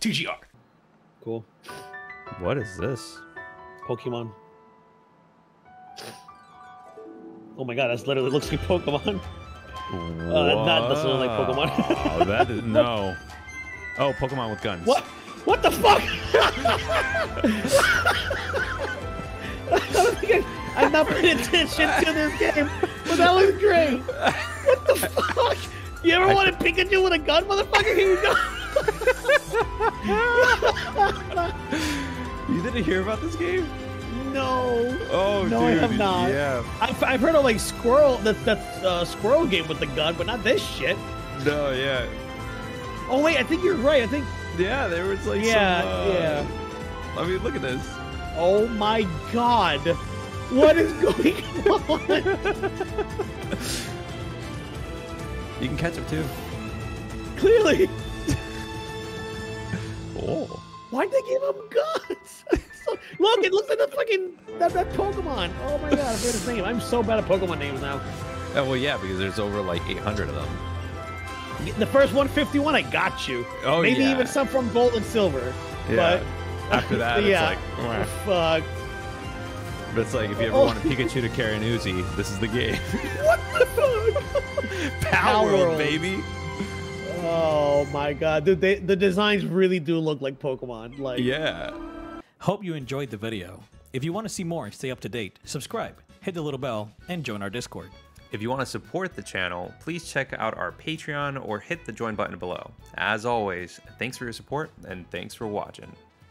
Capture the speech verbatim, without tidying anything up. two G R. Cool. What is this? Pokemon. Oh my god, that's literally looks like Pokemon. Uh, that not doesn't look like Pokemon. Oh, that is no. Oh, Pokemon with guns. What? What the fuck? I don't think I, I'm not paying attention to this game, but that looks great. What the fuck? You ever I, want to Pikachu with a gun, motherfucker? Here you go. You didn't hear about this game? No. Oh, no, dude. I have not. Yeah. I've, I've heard of like Squirrel, that that uh, Squirrel game with the gun, but not this shit. No, yeah. Oh wait, I think you're right. I think. Yeah, there was like yeah, some, uh, yeah. I mean, look at this. Oh my god, what is going on? You can catch him too. Clearly. Oh. Why'd they give him guns? So, look, it looks like the fucking that, that Pokemon. Oh my god, I forgot his name. I'm so bad at Pokemon names now. Oh well, yeah, because there's over like eight hundred of them. The first one fifty-one, I got you. Oh, Maybe yeah. even some from Gold and Silver. Yeah. But after that, yeah. it's like, fuck. But it's like, if you ever oh. want a Pikachu to carry an Uzi, this is the game. What the fuck? Palworld, baby. Oh, my God. Dude, they, the designs really do look like Pokemon. Like, yeah. Hope you enjoyed the video. If you want to see more and stay up to date, subscribe, hit the little bell, and join our Discord. If you want to support the channel, please check out our Patreon or hit the join button below. As always, thanks for your support and thanks for watching.